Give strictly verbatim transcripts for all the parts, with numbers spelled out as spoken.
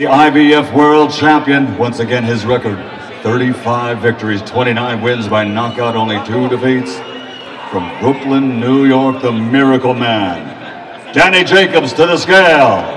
The I B F World Champion, once again his record, thirty-five victories, twenty-nine wins by knockout, only two defeats. From Brooklyn, New York, the Miracle Man, Danny Jacobs to the scale.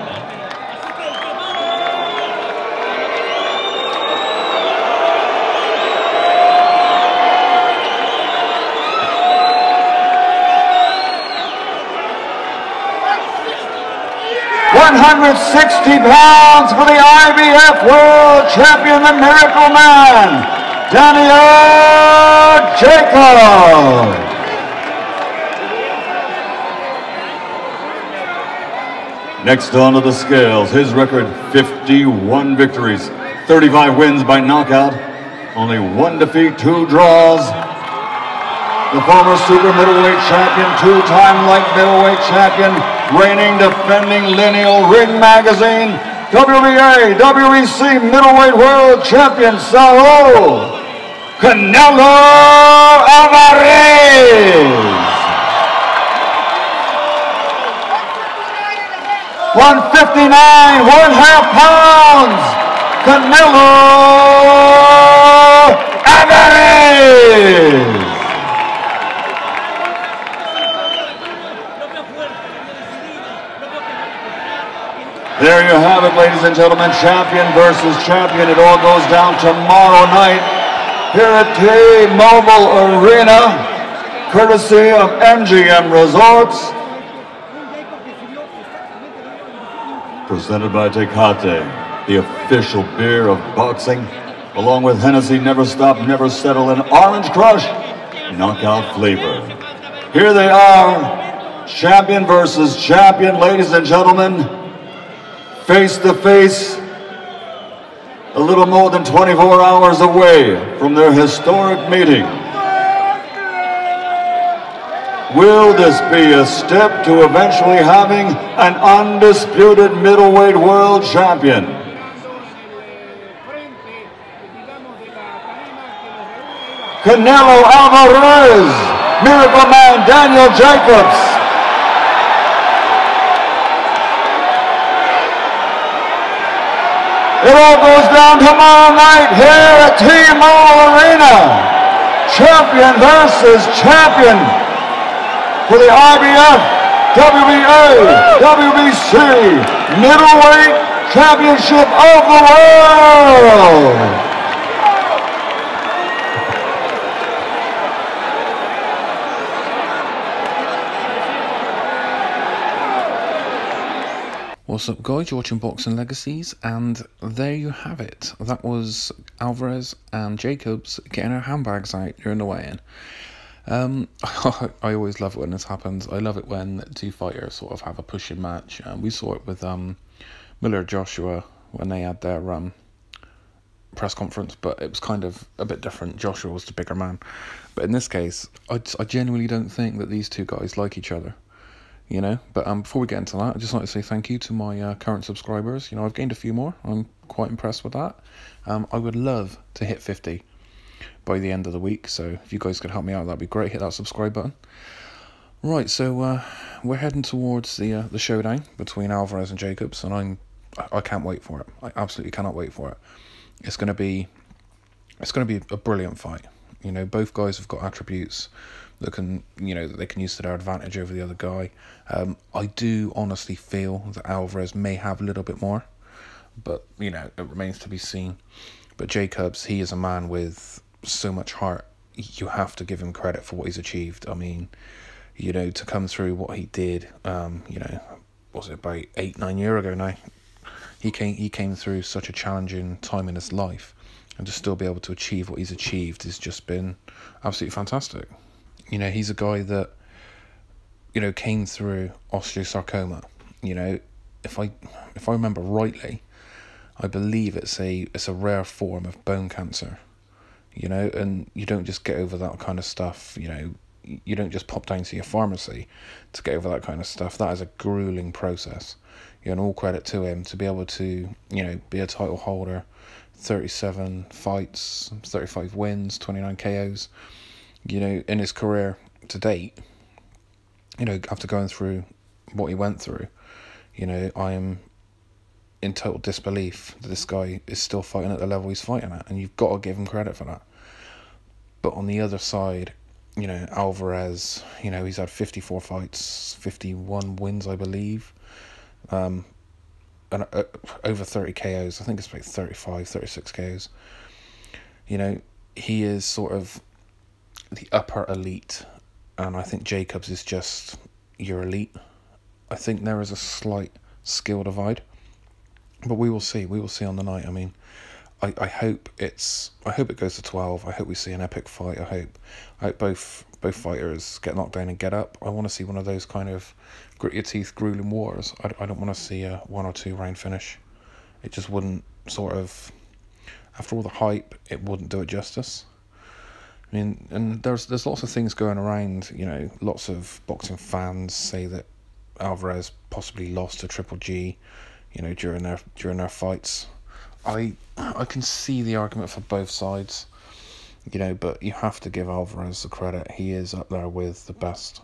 one hundred sixty pounds for the I B F World Champion, the Miracle Man, Daniel Jacobs. Next on to the scales, his record, fifty-one victories, thirty-five wins by knockout, only one defeat, two draws. The former super middleweight champion, two-time light middleweight champion, reigning, defending lineal Ring Magazine, W B A, W E C middleweight world champion, Saul Canelo Alvarez. one fifty-nine, one half pounds, Canelo Alvarez. There you have it, ladies and gentlemen, champion versus champion. It all goes down tomorrow night here at T-Mobile Arena, courtesy of M G M Resorts, presented by Tecate, the official beer of boxing, along with Hennessy Never Stop, Never Settle, and Orange Crush knockout flavor. Here they are, champion versus champion, ladies and gentlemen. Face to face, a little more than twenty-four hours away from their historic meeting. Will this be a step to eventually having an undisputed middleweight world champion? Canelo Alvarez, Miracle Man Daniel Jacobs. It all goes down tomorrow night here at T-Mobile Arena. Champion versus champion for the I B F, W B A, W B C middleweight championship of the world. What's up, guys? You're watching Boxing Legacies, and there you have it. That was Alvarez and Jacobs getting our handbags out during the weigh-in. Um, I always love it when this happens. I love it when two fighters sort of have a pushing match. Um, we saw it with um, Miller, Joshua, when they had their um, press conference, but it was kind of a bit different. Joshua was the bigger man. But in this case, I, I genuinely don't think that these two guys like each other. You know, but um, before we get into that, I'd just like to say thank you to my uh, current subscribers. You know, I've gained a few more. I'm quite impressed with that. Um, I would love to hit fifty by the end of the week. So if you guys could help me out, that'd be great. Hit that subscribe button. Right, so uh, we're heading towards the uh, the showdown between Alvarez and Jacobs, and I'm I can't wait for it. I absolutely cannot wait for it. It's gonna be it's gonna be a brilliant fight. You know, both guys have got attributes that can, you know, that they can use to their advantage over the other guy. Um, I do honestly feel that Alvarez may have a little bit more, but, you know, it remains to be seen. But Jacobs, he is a man with so much heart. You have to give him credit for what he's achieved. I mean, you know, to come through what he did, um, you know, was it about eight, nine years ago now? He came, he came through such a challenging time in his life, and to still be able to achieve what he's achieved has just been absolutely fantastic. You know, he's a guy that, you know, came through osteosarcoma. You know, if I if I remember rightly, I believe it's a it's a rare form of bone cancer. You know, and you don't just get over that kind of stuff. You know, you don't just pop down to your pharmacy to get over that kind of stuff. That is a grueling process. You know, and all credit to him to be able to, you know, be a title holder, thirty-seven fights, thirty-five wins, twenty-nine K Os. You know, in his career to date, you know, after going through what he went through, you know, I am in total disbelief that this guy is still fighting at the level he's fighting at, and you've got to give him credit for that. But on the other side, you know, Alvarez, you know, he's had fifty-four fights, fifty-one wins, I believe, um, and uh, over thirty K Os. I think it's about thirty-five, thirty-six K Os. You know, he is sort of the upper elite, and I think Jacobs is just your elite. I think there is a slight skill divide, but we will see. We will see on the night. I mean, I, I hope it's. I hope it goes to twelve. I hope we see an epic fight. I hope, I hope both both fighters get knocked down and get up. I want to see one of those kind of grit your teeth, grueling wars. I, I don't want to see a one or two round finish. It just wouldn't sort of. After all the hype, it wouldn't do it justice. I mean, and there's there's lots of things going around. You know, lots of boxing fans say that Alvarez possibly lost to Triple G, you know, during their during their fights. I I can see the argument for both sides, you know, but you have to give Alvarez the credit. He is up there with the best,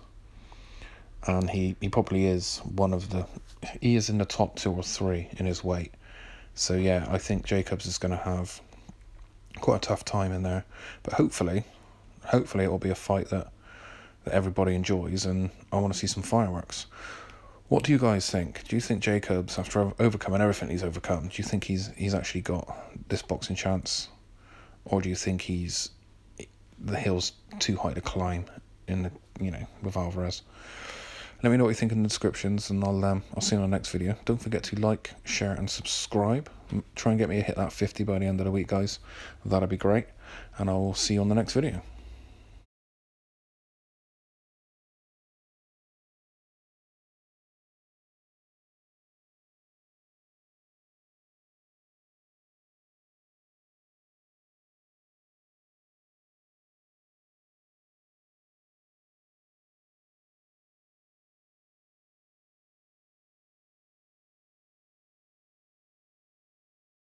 and he he probably is one of the he is in the top two or three in his weight. So yeah, I think Jacobs is going to have quite a tough time in there, but hopefully, hopefully it will be a fight that that everybody enjoys, and I want to see some fireworks. What do you guys think? Do you think Jacobs, after overcoming everything he's overcome, do you think he's he's actually got this boxing chance? Or do you think he's the hill's too high to climb in the, you know, with Alvarez? Let me know what you think in the descriptions, and I'll um, I'll see you in the next video. Don't forget to like, share and subscribe. Try and get me a hit that fifty by the end of the week, guys. That'd be great. And I will see you on the next video.